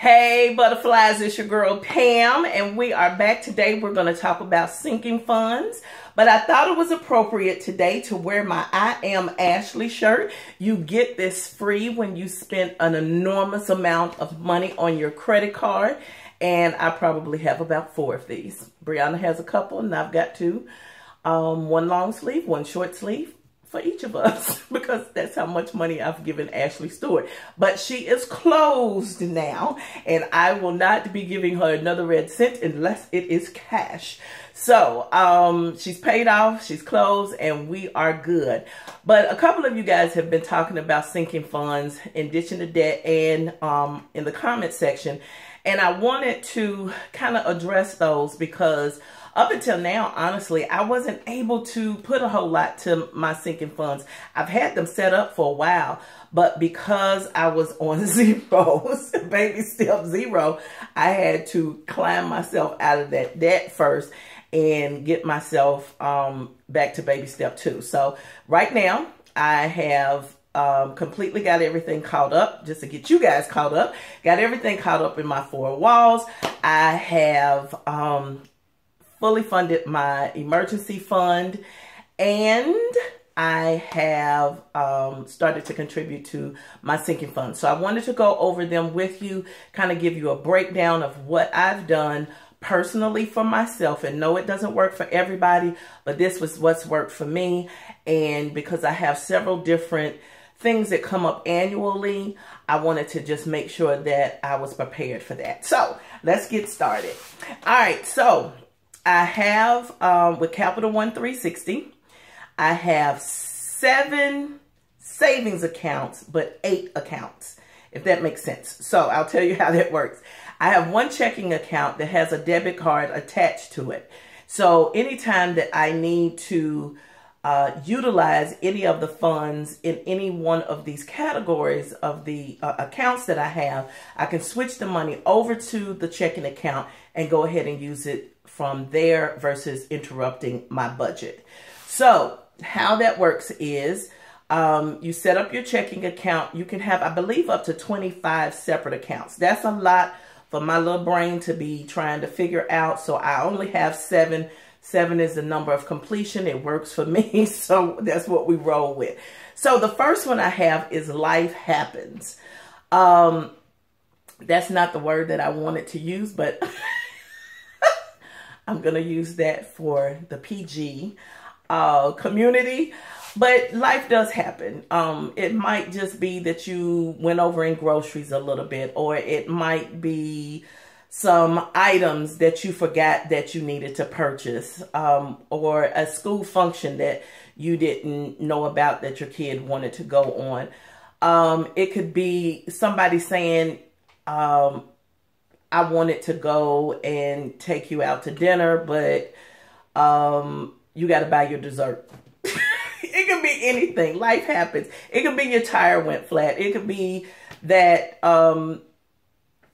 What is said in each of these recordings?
Hey butterflies, it's your girl Pam and we are back. Today we're going to talk about sinking funds, but I thought it was appropriate today to wear my I Am Ashley shirt. You get this free when you spend an enormous amount of money on your credit card, and I probably have about 4 of these. Brianna has a couple and I've got 2. One long sleeve, one short sleeve for each of us because that's how much money I've given Ashley Stewart. But she is closed now and I will not be giving her another red cent unless it is cash. So she's paid off, she's closed, and we are good. But a couple of you guys have been talking about sinking funds and ditching the debt and in the comment section. And I wanted to kind of address those because up until now, honestly, I wasn't able to put a whole lot to my sinking funds. I've had them set up for a while, but because I was on zeros, baby step zero, I had to climb myself out of that debt first and get myself back to baby step 2. So right now, I have completely got everything caught up, just to get you guys caught up. Got everything caught up in my 4 walls. I have fully funded my emergency fund, and I have started to contribute to my sinking fund. So I wanted to go over them with you, kind of give you a breakdown of what I've done personally for myself. And no, it doesn't work for everybody, but this was what's worked for me. And because I have several different things that come up annually, I wanted to just make sure that I was prepared for that. So let's get started. All right, so I have, with Capital One 360, I have 7 savings accounts, but 8 accounts, if that makes sense. So I'll tell you how that works. I have 1 checking account that has a debit card attached to it. So anytime that I need to utilize any of the funds in any one of these categories of the accounts that I have, I can switch the money over to the checking account and go ahead and use it from there versus interrupting my budget. So how that works is you set up your checking account. You can have, I believe, up to 25 separate accounts. That's a lot for my little brain to be trying to figure out. So I only have 7. 7 is the number of completion. It works for me. So that's what we roll with. So the first one I have is Life Happens. That's not the word that I wanted to use, but I'm going to use that for the PG community. But life does happen. It might just be that you went over in groceries a little bit, or it might be some items that you forgot that you needed to purchase, or a school function that you didn't know about that your kid wanted to go on. It could be somebody saying, I wanted to go and take you out to dinner, but you got to buy your dessert. It can be anything. Life happens. It could be your tire went flat. It could be that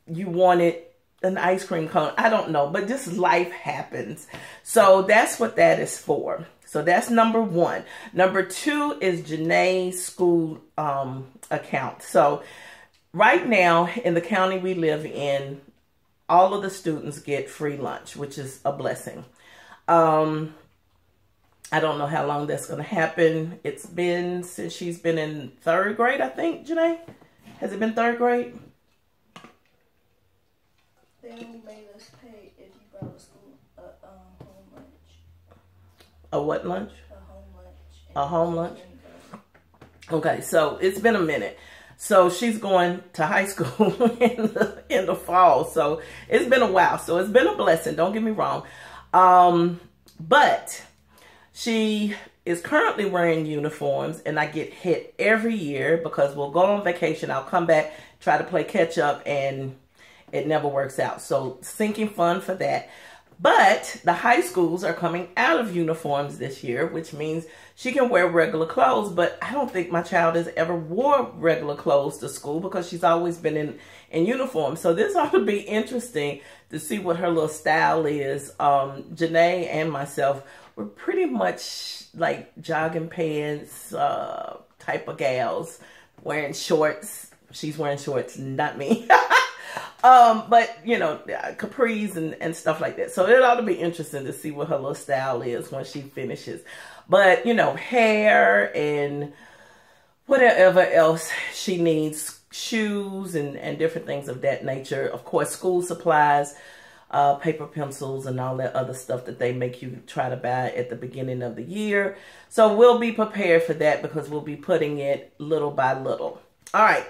you wanted an ice cream cone. I don't know, but just life happens. So that's what that is for. So that's number 1. Number 2 is Janae's school account. So right now in the county we live in, all of the students get free lunch, which is a blessing. I don't know how long that's going to happen. It's been since she's been in 3rd grade, I think. Janae, has it been 3rd grade? They only made us pay if you brought a school home lunch. A what lunch? A home lunch. A home lunch. Okay, so it's been a minute. So she's going to high school in the fall. So it's been a while. So it's been a blessing. Don't get me wrong. But she is currently wearing uniforms, and I get hit every year because we'll go on vacation. I'll come back, try to play catch up, and it never works out. So sinking fund for that. But the high schools are coming out of uniforms this year, which means she can wear regular clothes. But I don't think my child has ever wore regular clothes to school because she's always been in uniform. So this ought to be interesting to see what her little style is. Janae and myself were pretty much like jogging pants type of gals, wearing shorts. She's wearing shorts, not me. But, you know, capris and stuff like that. So it ought to be interesting to see what her little style is when she finishes. But, you know, hair and whatever else she needs, shoes and different things of that nature. Of course, school supplies, paper pencils and all that other stuff that they make you try to buy at the beginning of the year. So we'll be prepared for that because we'll be putting it little by little. All right.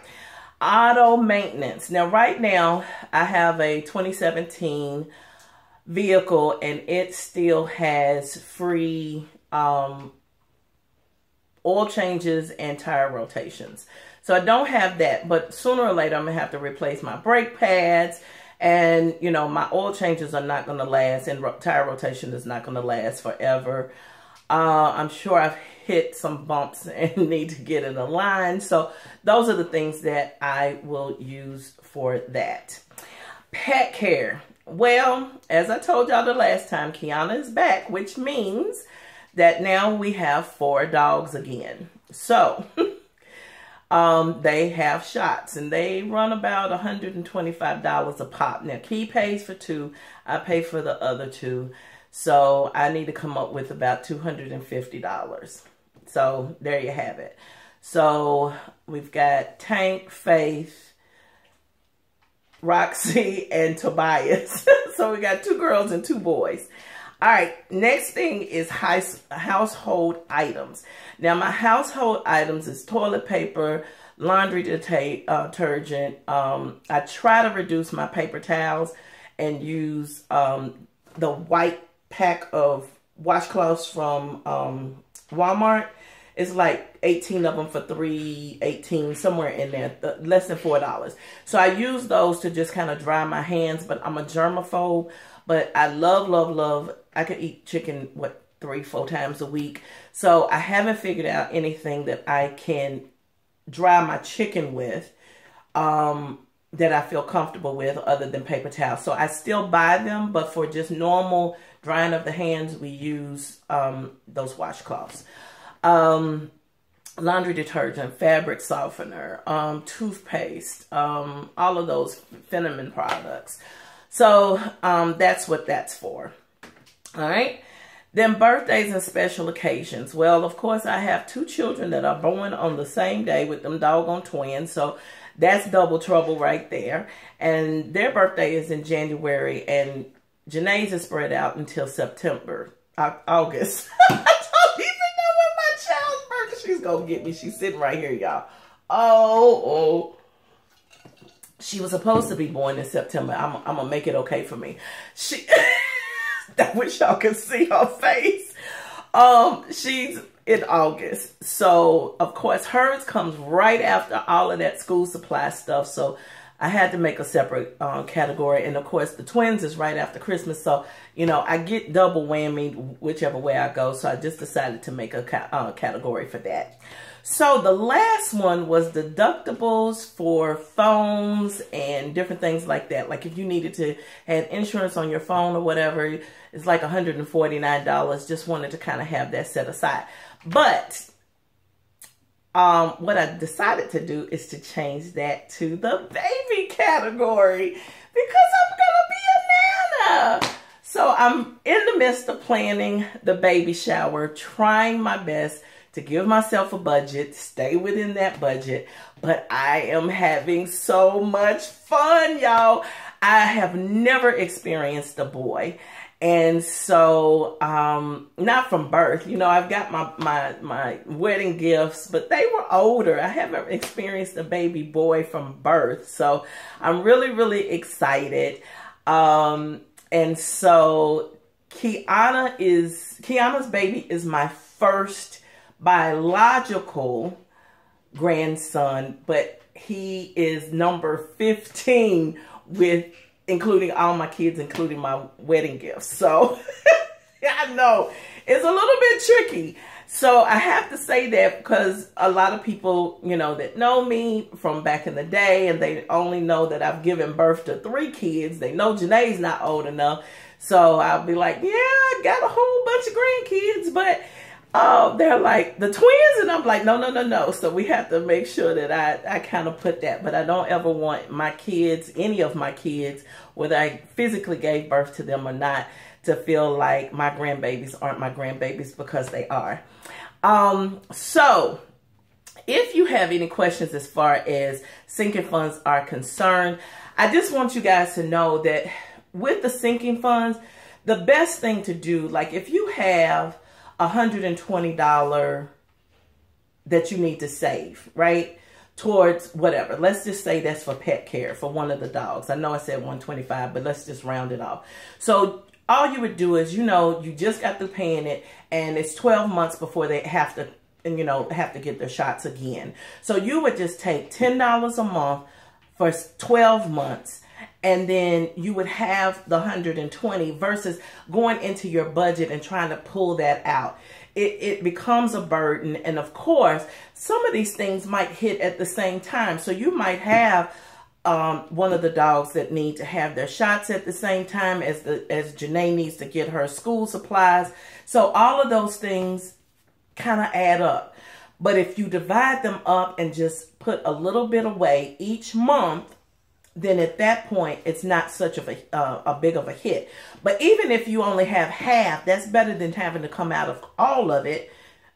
Auto maintenance. Now, right now, I have a 2017 vehicle and it still has free oil changes and tire rotations. So I don't have that, but sooner or later, I'm going to have to replace my brake pads. And, you know, my oil changes are not going to last and tire rotation is not going to last forever. I'm sure I've hit some bumps and need to get in a line. So those are the things that I will use for that. Pet care. Well, as I told y'all the last time, Kiana is back, which means that now we have 4 dogs again. So they have shots and they run about $125 a pop. Now Key pays for 2. I pay for the other 2. So I need to come up with about $250. So there you have it. So we've got Tank, Faith, Roxy, and Tobias. So we got 2 girls and 2 boys. All right, next thing is household items. Now my household items is toilet paper, laundry detergent. I try to reduce my paper towels and use the white pack of washcloths from Walmart. It's like 18 of them for $3.18, somewhere in there, less than $4. So I use those to just kind of dry my hands, but I'm a germaphobe, but I love. I could eat chicken, what, 3-4 times a week. So I haven't figured out anything that I can dry my chicken with that I feel comfortable with other than paper towels. So I still buy them, but for just normal drying of the hands, we use those washcloths. Laundry detergent, fabric softener, toothpaste, all of those Feneman products. So that's what that's for. All right. Then birthdays and special occasions. Well, of course, I have 2 children that are born on the same day with them doggone twins. So that's double trouble right there. And their birthday is in January and Janae's is spread out until September, August. I don't even know when my child's birthday. She's going to get me. She's sitting right here, y'all. Oh. She was supposed to be born in September. I'm going to make it okay for me. She, I wish y'all could see her face. She's in August. So, of course, hers comes right after all of that school supply stuff. So, I had to make a separate category. And, of course, the twins is right after Christmas. So, you know, I get double whammy whichever way I go. So, I just decided to make a category for that. So the last one was deductibles for phones and different things like that. Like if you needed to have insurance on your phone or whatever, it's like $149. Just wanted to kind of have that set aside. But what I decided to do is to change that to the baby category because I'm going to be a nana. So I'm in the midst of planning the baby shower, trying my best to give myself a budget, stay within that budget, but I am having so much fun, y'all. I have never experienced a boy, and so not from birth. You know, I've got my wedding gifts, but they were older. I haven't experienced a baby boy from birth, so I'm really excited. And so Kiana's baby is my first biological grandson, but he is number 15 with including all my kids, including my wedding gifts. So I know it's a little bit tricky. So I have to say that because a lot of people, you know, that know me from back in the day and they only know that I've given birth to 3 kids. They know Janae's not old enough. So I'll be like, yeah, I got a whole bunch of grandkids, but oh, they're like the twins. And I'm like, no, no, no, no. So we have to make sure that I kind of put that, but I don't ever want my kids, any of my kids, whether I physically gave birth to them or not, to feel like my grandbabies aren't my grandbabies, because they are. So if you have any questions as far as sinking funds are concerned, I just want you guys to know that with the sinking funds, the best thing to do, like if you have $120 that you need to save, right, towards whatever. Let's just say that's for pet care for one of the dogs. I know I said 125, but let's just round it off. So all you would do is, you know, you just got through paying it, and it's 12 months before they have to, and you know, have to get their shots again. So you would just take $10 a month for 12 months. And then you would have the 120 versus going into your budget and trying to pull that out. It becomes a burden. And of course, some of these things might hit at the same time. So you might have one of the dogs that need to have their shots at the same time as Janae needs to get her school supplies. So all of those things kind of add up. But if you divide them up and just put a little bit away each month, then at that point, it's not such a big of a hit. But even if you only have half, that's better than having to come out of all of it,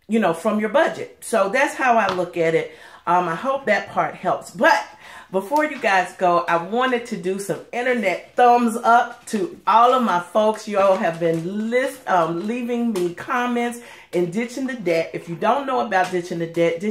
you know, from your budget. So that's how I look at it. I hope that part helps. But before you guys go, I wanted to do some internet thumbs up to all of my folks. Y'all have been leaving me comments in Ditching the Debt. If you don't know about Ditching the Debt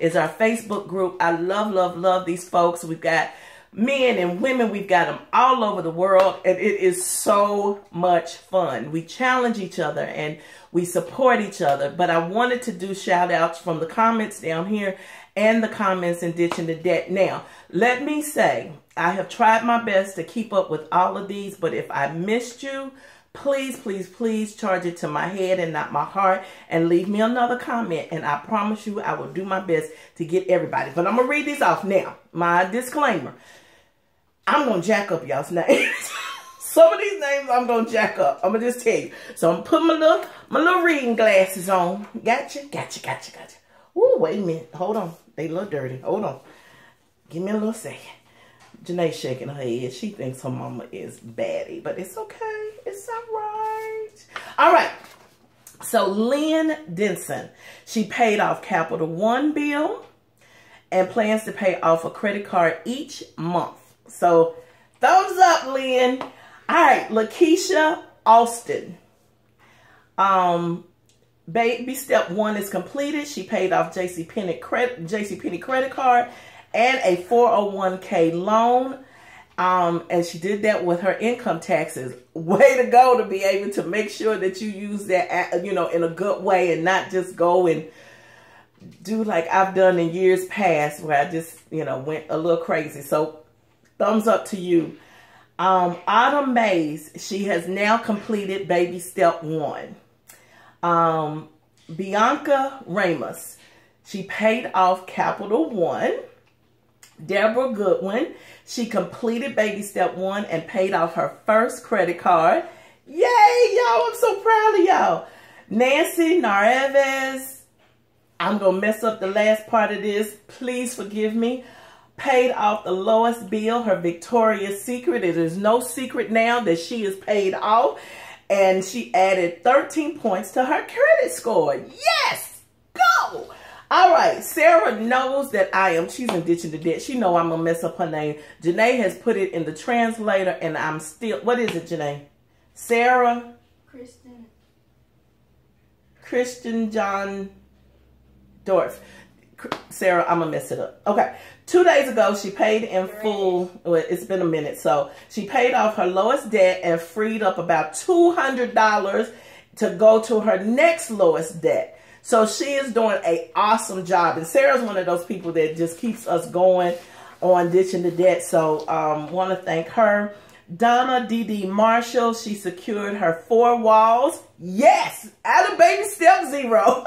is our Facebook group. I love, love, love these folks. We've got men and women, we've got them all over the world, and it is so much fun. We challenge each other and we support each other. But I wanted to do shout outs from the comments down here and the comments in Ditching the Debt. Now, let me say, I have tried my best to keep up with all of these, but if I missed you, please, please, please charge it to my head and not my heart, and leave me another comment, and I promise you I will do my best to get everybody. But I'm going to read these off now. My disclaimer. I'm going to jack up y'all's names. Some of these names I'm going to jack up. I'm going to just tell you. So I'm putting my little reading glasses on. Gotcha, gotcha, gotcha, gotcha. Ooh, wait a minute. Hold on. They look dirty. Hold on. Give me a little second. Janae's shaking her head. She thinks her mama is baddie, but it's okay. It's all right. All right. So Lynn Denson, she paid off Capital One bill and plans to pay off a credit card each month. So, thumbs up, Lynn. All right, Lakeisha Austin. Baby step one is completed. She paid off JCPenney credit card and a 401k loan. And she did that with her income taxes. Way to go to be able to make sure that you use that, you know, in a good way and not just go and do like I've done in years past where I just, you know, went a little crazy. So, thumbs up to you. Autumn Mays, she has now completed baby step one. Bianca Ramos, she paid off Capital One. Deborah Goodwin, she completed baby step one and paid off her first credit card. Yay, y'all, I'm so proud of y'all. Nancy Narvaez, I'm going to mess up the last part of this. Please forgive me. Paid off the lowest bill, her Victoria's Secret. It is no secret now that she is paid off. And she added 13 points to her credit score. Yes! Go! All right. Sarah knows that she's in Ditching the Debt. She know I'm going to mess up her name. Janae has put it in the translator, and I'm still, what is it, Janae? Sarah? Kristen. Christian John Dorf. Sarah, I'm going to mess it up. Okay. 2 days ago, she paid in full. Well, it's been a minute. So she paid off her lowest debt and freed up about $200 to go to her next lowest debt. So she is doing an awesome job. And Sarah's one of those people that just keeps us going on Ditching the Debt. So want to thank her. Donna D.D. Marshall, she secured her four walls. Yes! Out of baby step zero.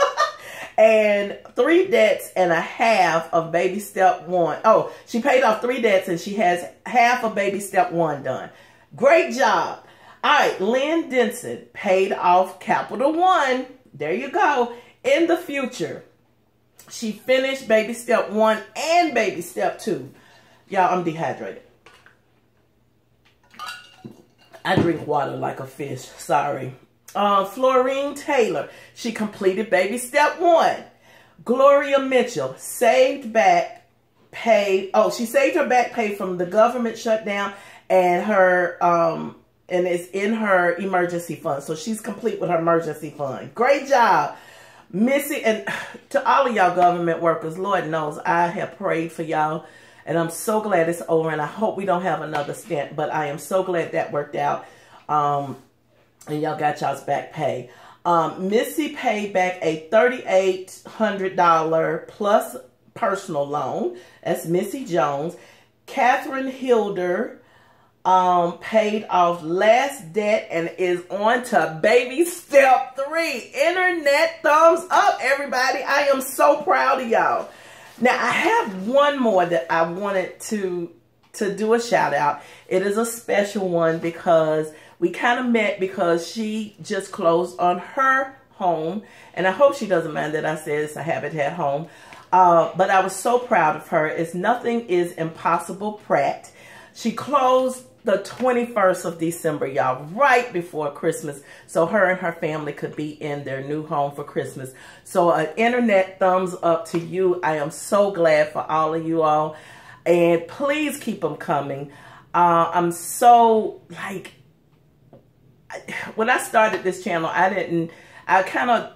And 3 debts and a half of baby step one. Oh, she paid off 3 debts and she has half of baby step one done. Great job. All right, Lynn Denson paid off Capital One. There you go. In the future, she finished baby step 1 and baby step 2. Y'all, I'm dehydrated. I drink water like a fish. Sorry. Florine Taylor, she completed baby step 1. Gloria Mitchell saved back pay. Oh, she saved her back pay from the government shutdown, and her and it's in her emergency fund. So she's complete with her emergency fund. Great job, Missy. And to all of y'all government workers, Lord knows I have prayed for y'all, and I'm so glad it's over, and I hope we don't have another stint, but I am so glad that worked out. And y'all got y'all's back pay. Missy paid back a $3,800 plus personal loan. That's Missy Jones. Catherine Hilder paid off last debt and is on to baby step 3. Internet thumbs up, everybody. I am so proud of y'all. Now, I have one more that I wanted to do a shout out. It is a special one because we kind of met because she just closed on her home. And I hope she doesn't mind that I said it's a Habitat home. But I was so proud of her. It's Nothing Is Impossible Pratt. She closed the 21st of December, y'all, right before Christmas. So her and her family could be in their new home for Christmas. So an internet thumbs up to you. I am so glad for all of you all. And please keep them coming. I'm so, like, when I started this channel, I kind of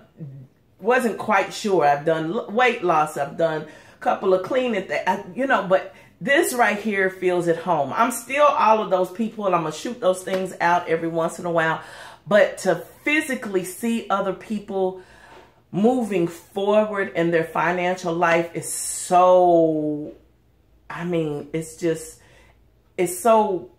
wasn't quite sure. I've done weight loss. I've done a couple of cleaning things, you know, but this right here feels at home. I'm still all of those people, and I'm going to shoot those things out every once in a while. But to physically see other people moving forward in their financial life is so, I mean, it's just, it's so,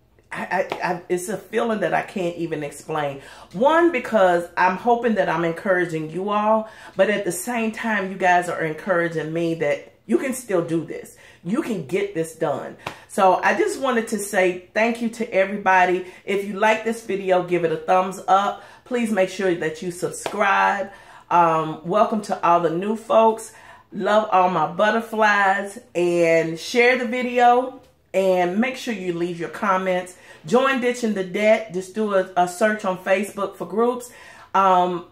it's a feeling that I can't even explain. One, because I'm hoping that I'm encouraging you all, but at the same time, you guys are encouraging me that you can still do this. You can get this done. So I just wanted to say thank you to everybody. If you like this video, give it a thumbs up. Please make sure that you subscribe. Welcome to all the new folks. Love all my butterflies, and share the video. And make sure you leave your comments. Join Ditching the Debt. Just do a search on Facebook for groups. And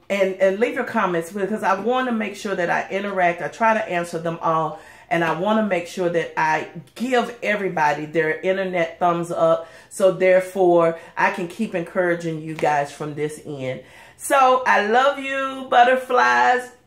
leave your comments, because I want to make sure that I interact. I try to answer them all. And I want to make sure that I give everybody their internet thumbs up. So therefore, I can keep encouraging you guys from this end. So I love you, butterflies.